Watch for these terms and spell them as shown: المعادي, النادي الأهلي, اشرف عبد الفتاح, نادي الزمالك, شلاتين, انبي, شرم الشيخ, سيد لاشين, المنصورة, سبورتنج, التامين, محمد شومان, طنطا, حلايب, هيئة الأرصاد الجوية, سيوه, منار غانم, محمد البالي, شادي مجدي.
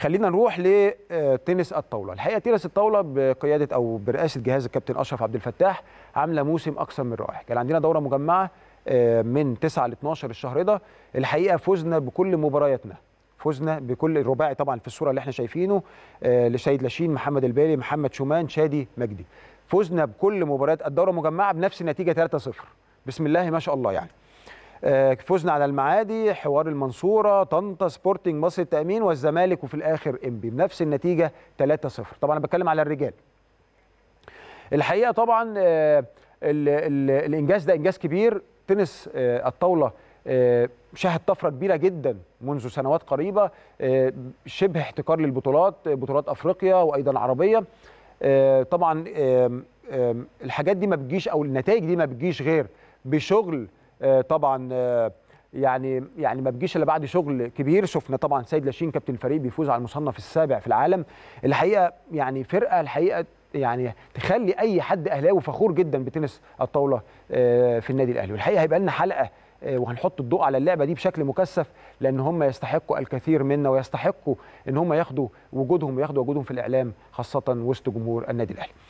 خلينا نروح لتنس الطاوله. الحقيقه تنس الطاوله بقياده او برئاسه جهاز الكابتن اشرف عبد الفتاح عامله موسم اكثر من رائع. كان عندنا دوره مجمعه من 9 ل 12 الشهر ده. الحقيقه فزنا بكل مبارياتنا، فزنا بكل الرباعي طبعا في الصوره اللي احنا شايفينه لسيد لاشين، محمد البالي، محمد شومان، شادي مجدي. فزنا بكل مباريات الدوره المجمعه بنفس النتيجه 3-0. بسم الله ما شاء الله يعني. فزنا على المعادي، حوار المنصورة، طنطا، سبورتنج، مصر، التامين والزمالك، وفي الاخر انبي بنفس النتيجه 3-0. طبعا انا بتكلم على الرجال. الحقيقه طبعا الانجاز ده انجاز كبير. تنس الطاوله شهد طفره كبيره جدا منذ سنوات قريبه، شبه احتكار للبطولات، بطولات افريقيا وايضا عربيه. طبعا الحاجات دي ما بتجيش او النتائج دي ما بتجيش غير بشغل، طبعا يعني ما بتجيش الا بعد شغل كبير. شفنا طبعا سيد لاشين كابتن الفريق بيفوز على المصنف السابع في العالم. الحقيقه يعني فرقه الحقيقه يعني تخلي اي حد اهلاوي فخور جدا بتنس الطاوله في النادي الاهلي. والحقيقه هيبقى لنا حلقه وهنحط الضوء على اللعبه دي بشكل مكثف، لان هم يستحقوا الكثير منا ويستحقوا ان هم ياخدوا وجودهم في الاعلام، خاصه وسط جمهور النادي الاهلي.